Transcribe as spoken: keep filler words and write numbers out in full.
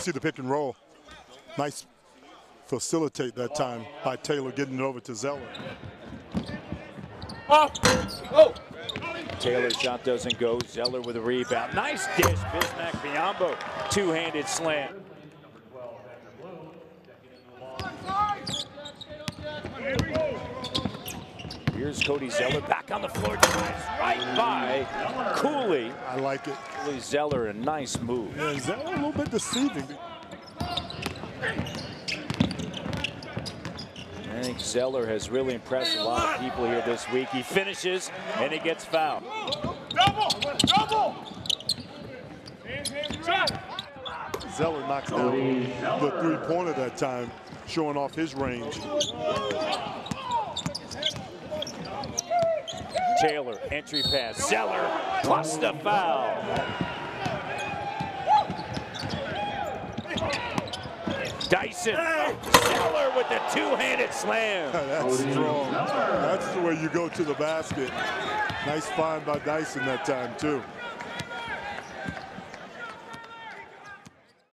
see the pick and roll. Nice facilitate that time by Taylor, getting it over to Zeller. Oh. Oh. Taylor's shot doesn't go. Zeller with a rebound. Nice dish, Bismack Biyombo. Two-handed slam. Here's Cody Zeller back on the floor. Right by Cooley. I like it. Cooley Zeller, a nice move. Yeah, Zeller a little bit deceiving. I think Zeller has really impressed a lot of people here this week. He finishes and he gets fouled. Double, double. Zeller knocks down the three-pointer that time, showing off his range. Taylor, entry pass. Zeller plus the foul. Dyson, Zeller with the two-handed slam. That's strong. That's the way you go to the basket. Nice find by Dyson that time, too.